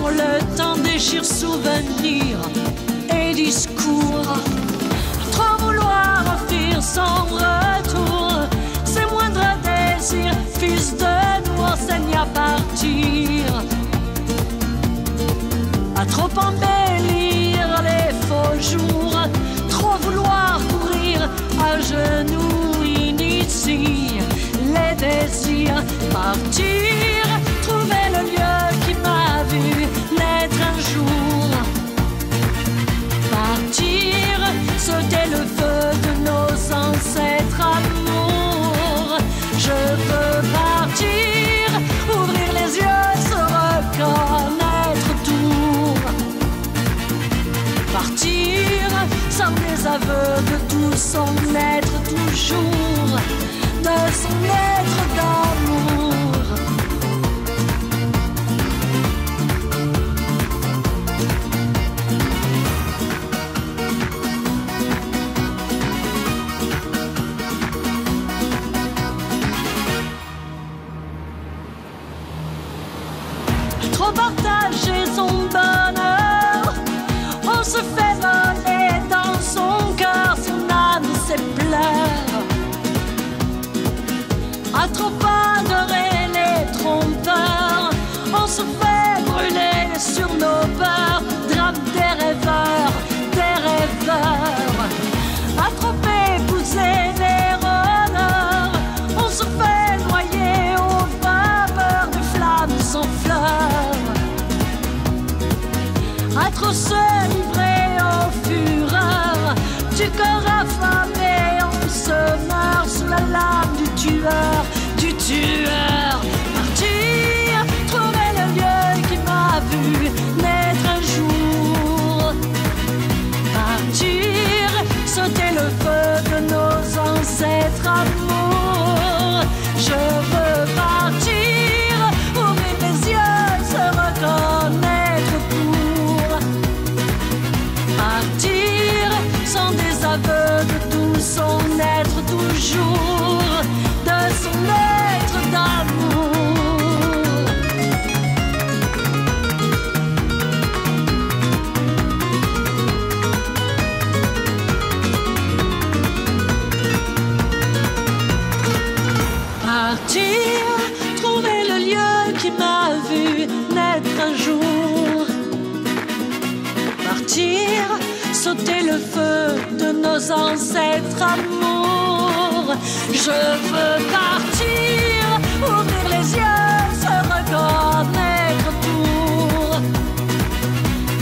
court, le temps déchire souvenirs et discours. Trop vouloir fuir sans retour ses moindres désirs, fils de nous enseigne à partir, à trop embellir les faux jours, trop vouloir courir à genoux initie les désirs, partir, trouver le lieu qui m'a vu naître un jour, partir, sauter le feu de nos ancêtres amour. Je veux partir, ouvrir les yeux, se reconnaître tout, partir, sans les aveux de tout son être toujours, de son être d'amour. Trop partager son bonheur, on se fait voler dans son cœur, son âme, ses pleurs. À trop adorer les trompeurs, on se fait brûler sur nos peurs, drame des rêveurs, des rêveurs. À trop épouser les honneurs, on se fait noyer aux vapeurs de flammes sans fleurs. À trop se livrer aux fureurs du corps affamé, on se meurt sous la lame du tueur, du tueur. Partir, trouver le lieu qui m'a vu naître un jour, partir, sauter le feu de nos ancêtres amours. Je veux partir, ouvrir mes yeux, se reconnaître pour partir, sans désaveu de tout son être toujours, de son être d'amour. Partir, trouver le lieu qui m'a vu naître un jour, partir, sauter le feu de nos ancêtres amours. Je veux partir, ouvrir les yeux, se reconnaître tout,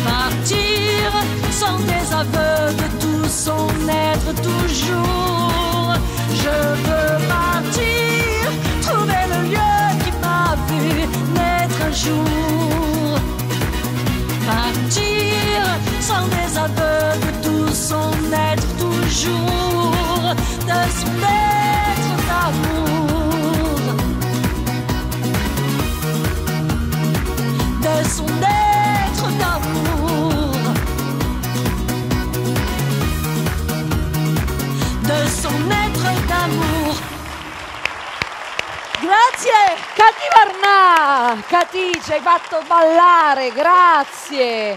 partir, sans désaveu de tout son être toujours. Je veux partir, trouver le lieu qui m'a vu naître un jour, partir, sans désaveu de tout son être toujours, de son être d'amour, de son être d'amour, de son être d'amour. Grazie Cathy Varna, Cathy, ci hai fatto ballare, grazie.